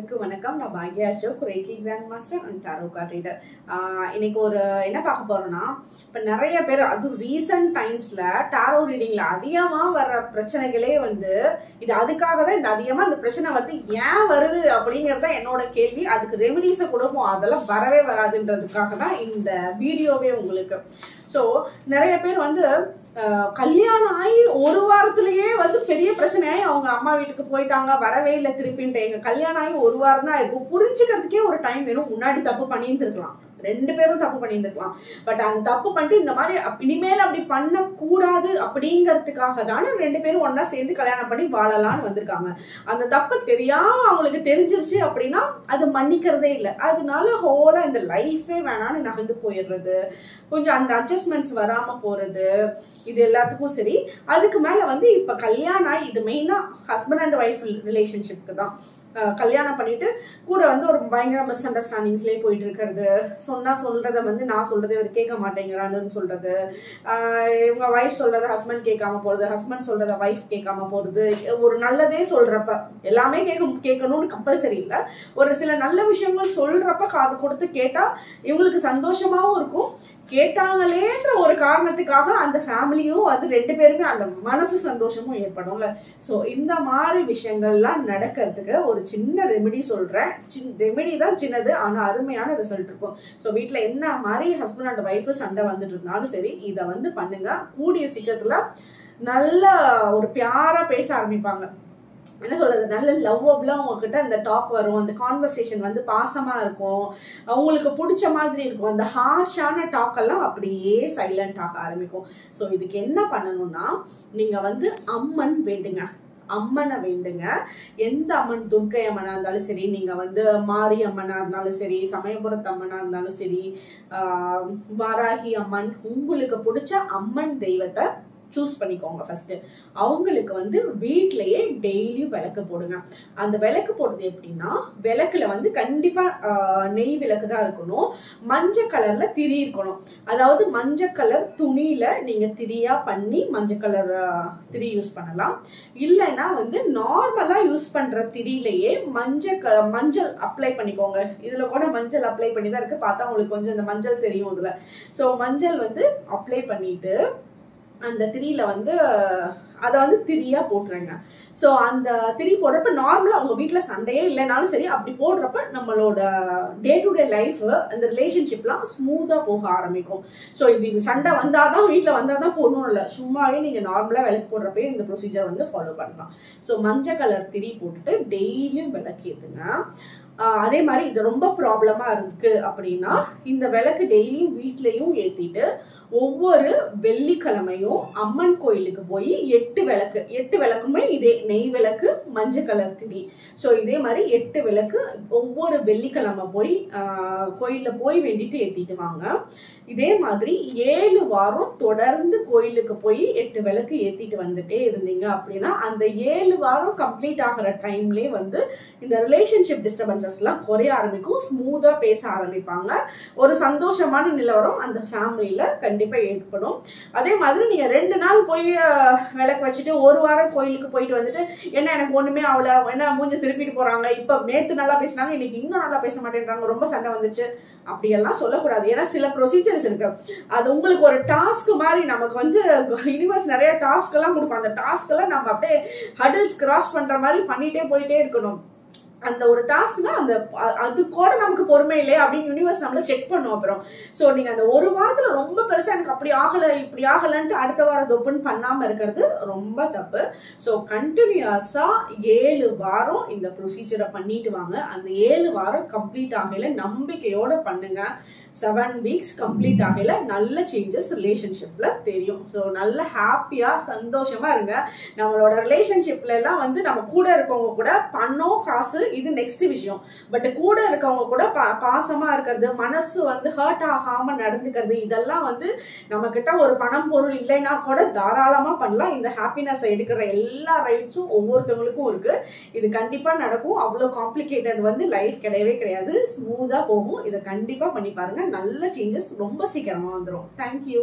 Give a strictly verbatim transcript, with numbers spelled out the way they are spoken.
Vanakkam, நான் Bhagya Ashok, Reiki Grand Master and Tarot Card Reader. இன்னைக்கு ஒரு என்ன பார்க்க போறோம்னா, இப்ப நிறைய பேர் அது ரீசன்ட் டைம்ஸ்ல டாரோ ரீடிங்ல அதிகமா வர பிரச்சனைகளே வந்து இது அதுக்காக தான் இந்த அதிகமா இந்த பிரச்சனை வந்து ஏன் வருது அப்படிங்கறத என்னோட கேள்வி. அதுக்கு ரெமிடிஸ் கொடுப்போம், அதெல்லாம் வரவே வராதுன்றதுக்காக தான் இந்த வீடியோவே உங்களுக்கு. சோ நிறைய பேர் வந்து கல்யாணம் ஆகி ஒரு வாரத்துலயே வந்து பெரிய பிரச்சனையாயி அவங்க அம்மா வீட்டுக்கு போயிட்டாங்க, வரவே இல்லை திருப்பின்ட்டு. எங்க கல்யாணம் ஆகி ஒரு வாரம் தான் இருக்கும், புரிஞ்சுக்கிறதுக்கே ஒரு டைம் வேணும். முன்னாடி தப்பு பண்ணியிருந்துருக்கலாம், ரெண்டு பேரும் தப்பு பண்ணியிருந்துருக்கலாம். பட் அந்த தப்பு பண்ணிட்டு இந்த மாதிரி இனிமேல் அப்படி பண்ணக்கூடாது அப்படிங்கிறதுக்காக தானே ரெண்டு பேரும் ஒன்னா சேர்ந்து கல்யாணம் பண்ணி வாழலான்னு வந்திருக்காங்க. அந்த தப்பு தெரியாம அவங்களுக்கு தெரிஞ்சிருச்சு அப்படின்னா அது மன்னிக்கிறதே இல்லை. அதனால ஹோலா இந்த லைஃபே வேணான்னு நகர்ந்து போயிடுறது, கொஞ்சம் அந்த அட்ஜஸ்ட்மெண்ட்ஸ் வராம போறது, இது எல்லாத்துக்கும் சரி. அதுக்கு மேல வந்து இப்ப கல்யாணம், இது மெயினா ஹஸ்பண்ட் அண்ட் ஒய்ஃப் ரிலேஷன்ஷிப்க்கு தான். கல்யாணம் பண்ணிட்டு கூட வந்து ஒரு பயங்கர மிஸ் அண்டர்ஸ்டாண்டிங்ஸ்லேயே போயிட்டு இருக்கிறது, சொன்னா சொல்றதை வந்து நான் சொல்றது இவர் கேட்க மாட்டேங்கிறான்னு சொல்றது, இவங்க ஒய்ஃப் சொல்றதை ஹஸ்பண்ட் கேட்காம போறது, ஹஸ்பண்ட் சொல்றதை ஒய்ஃப் கேட்காம போறது. ஒரு நல்லதே சொல்றப்ப எல்லாமே கேட்க கேட்கணும்னு கம்பல்சரி இல்லை, ஒரு சில நல்ல விஷயங்கள் சொல்றப்ப காது கொடுத்து கேட்டா இவங்களுக்கு சந்தோஷமாவும் இருக்கும். கேட்டாங்களேன்ற ஒரு காரணத்துக்காக அந்த ஃபேமிலியும் அது ரெண்டு பேருமே அந்த மனசு சந்தோஷமும் ஏற்படும்ல. ஸோ இந்த மாதிரி விஷயங்கள்லாம் நடக்கிறதுக்கு ஒரு சின்ன ரெமெடி சொல்றேன். ரெமெடி தான் சின்னது, ஆனா அருமையான ரிசல்ட் இருக்கும். ஸோ வீட்டில் என்ன மாதிரி ஹஸ்பண்ட் அண்ட் ஒய்ஃபு சண்டை வந்துட்டு இருந்தாலும் சரி, இதை வந்து பண்ணுங்க. கூடிய சீக்கிரத்துல நல்ல ஒரு பியாரா பேச ஆரம்பிப்பாங்க. என்ன சொல்றது, நல்ல லவ்வபுளாக உங்ககிட்ட அந்த டாக் வரும், அந்த கான்வர்சேஷன் வந்து பாசமாக இருக்கும், அவங்களுக்கு பிடிச்ச மாதிரி இருக்கும். அந்த ஹார்ஷான டாக்கெல்லாம் அப்படியே சைலண்ட் ஆக ஆரம்பிக்கும். ஸோ இதுக்கு என்ன பண்ணணும்னா, நீங்கள் வந்து அம்மன் வேண்டுங்க, அம்மனை வேண்டுங்க. எந்த அம்மன், துர்க்கை அம்மனாக இருந்தாலும் சரி, நீங்கள் வந்து மாரி அம்மனாக இருந்தாலும் சரி, சமயபுரத்து அம்மனாக இருந்தாலும் சரி, வாராகி அம்மன், உங்களுக்கு பிடிச்ச அம்மன் தெய்வத்தை சூஸ் பண்ணிக்கோங்க ஃபர்ஸ்ட். அவங்களுக்கு வந்து வீட்லயே டெய்லியும் விளக்கு போடுங்க. அந்த விளக்கு போடுறது எப்படின்னா, விளக்குல வந்து கண்டிப்பா நெய் விளக்கு தான் இருக்கணும், மஞ்சள் கலர்ல திரி இருக்கணும். அதாவது மஞ்சள் கலர் துணியில நீங்க திரியா பண்ணி மஞ்சள் கலர் திரி யூஸ் பண்ணலாம். இல்லைன்னா வந்து நார்மலா யூஸ் பண்ற திரியிலேயே மஞ்சள் க மஞ்சள் அப்ளை பண்ணிக்கோங்க. இதுல கூட மஞ்சள் அப்ளை பண்ணி தான் இருக்கு, பார்த்தா உங்களுக்கு கொஞ்சம் இந்த மஞ்சள் தெரியும் இதுல. ஸோ மஞ்சள் வந்து அப்ளை பண்ணிட்டு அந்த திரியில வந்து அதை வந்து திரியா போட்டுறேங்க. ஸோ அந்த திரி போடுறப்ப நார்மலாக அவங்க வீட்டில் சண்டையே இல்லைனாலும் சரி, அப்படி போடுறப்ப நம்மளோட டே டு டே லைஃப், அந்த ரிலேஷன்ஷிப்லாம் ஸ்மூத்தாக போக ஆரம்பிக்கும். ஸோ இது சண்டை வந்தால் தான் வீட்டில் வந்தால் தான் போடணும் இல்லை, சும்மாவே நீங்கள் நார்மலாக விளக்கு போடுறப்பே இந்த ப்ரொசீஜர் வந்து ஃபாலோ பண்ணலாம். ஸோ மஞ்சள் கலர் திரி போட்டுட்டு டெய்லியும் விளக்கேற்றுங்க. அதே மாதிரி இது ரொம்ப ப்ராப்ளமாக இருக்கு அப்படின்னா, இந்த விளக்கு டெய்லியும் வீட்லேயும் ஏற்றிட்டு ஒவ்வொரு வெள்ளிக்கிழமையும் அம்மன் கோயிலுக்கு போய் எட்டு விளக்கு எட்டு விளக்குமே இதே நெய் விளக்கு மஞ்சள் கலர் திரி. ஸோ இதே மாதிரி எட்டு விளக்கு ஒவ்வொரு வெள்ளிக்கிழமை போய் கோயிலில் போய் வேண்டிட்டு ஏற்றிட்டு வாங்க. இதே மாதிரி ஏழு வாரம் தொடர்ந்து கோயிலுக்கு போய் எட்டு விளக்கு ஏற்றிட்டு வந்துட்டே இருந்தீங்க அப்படின்னா, அந்த ஏழு வாரம் கம்ப்ளீட் ஆகிற டைம்லேயே வந்து இந்த ரிலேஷன்ஷிப் டிஸ்டர்பன்சஸ்லாம் குறைய ஆரம்பிக்கும், ஸ்மூத்தாக பேச ஆரம்பிப்பாங்க. ஒரு சந்தோஷமான நிலவரம் அந்த ஃபேமிலியில் கண்டிப்பாக ஏற்படும். அதே மாதிரி நீங்கள் ரெண்டு நாள் போய் விளக்கு வச்சுட்டு ஒரு வாரம் கோயிலுக்கு போயிட்டு வந்துட்டு என்ன எனக்கு ஒண்ணுமே அவளை என்ன மூஞ்ச திருப்பிட்டு போறாங்க, இப்ப நேத்து நல்லா பேசினாங்க இன்னைக்கு இன்னும் நல்லா பேச மாட்டேன்றாங்க, ரொம்ப சண்டை வந்துச்சு, அப்படியெல்லாம் சொல்லக்கூடாது. ஏன்னா சில ப்ரொசீஜர்ஸ் இருக்கு, அது உங்களுக்கு ஒரு டாஸ்க் மாதிரி நமக்கு வந்து யூனிவர்ஸ் நிறைய டாஸ்க் எல்லாம் கொடுக்கும். அந்த டாஸ்க் எல்லாம் நம்ம அப்படியே ஹர்டில்ஸ் கிராஸ் பண்ற மாதிரி பண்ணிட்டே போயிட்டே இருக்கணும். அந்த ஒரு டாஸ்க் தான் அந்த, அது கூட நமக்கு பொறுமை இல்லையே அப்படின்னு யூனிவர்ஸ் நம்மள செக் பண்ணும் அப்புறம். ஸோ நீங்கள் அந்த ஒரு வாரத்தில் ரொம்ப பெருசாக எனக்கு அப்படி ஆகலை இப்படி ஆகலைன்ட்டு அடுத்த வாரம் தொப்புன்னு பண்ணாமல் இருக்கிறது ரொம்ப தப்பு. ஸோ கண்டினியூஸாக ஏழு வாரம் இந்த ப்ரொசீஜரை பண்ணிட்டு வாங்க. அந்த ஏழு வாரம் கம்ப்ளீட் ஆகல நம்பிக்கையோட பண்ணுங்க. செவன் வீக்ஸ் கம்ப்ளீட் ஆகல நல்ல சேஞ்சஸ் ரிலேஷன்ஷிப்பில் தெரியும். ஸோ நல்ல ஹாப்பியாக சந்தோஷமாக இருங்க. நம்மளோட ரிலேஷன்ஷிப்லாம் வந்து நம்ம கூட இருக்கவங்க கூட பணம் காசு இது நெக்ஸ்ட் விஷயம், பட் கூட இருக்கவங்க கூட பா பாசமாக இருக்கிறது, மனசு வந்து ஹர்ட் ஆகாமல் நடந்துக்கிறது, இதெல்லாம் வந்து நம்மக்கிட்ட ஒரு பணம் பொருள் இல்லைன்னா கூட தாராளமாக பண்ணலாம். இந்த ஹாப்பினஸை எடுக்கிற எல்லா ரைட்ஸும் ஒவ்வொருத்தவங்களுக்கும் இருக்குது. இது கண்டிப்பாக நடக்கும், அவ்வளோ காம்ப்ளிகேட்டட் வந்து லைஃப் கிடையவே கிடையாது, ஸ்மூத்தாக போகும். இதை கண்டிப்பாக பண்ணி பாருங்கள், நல்ல சேஞ்சஸ் ரொம்ப சீக்கிரமா வந்துரும். தேங்க்யூ.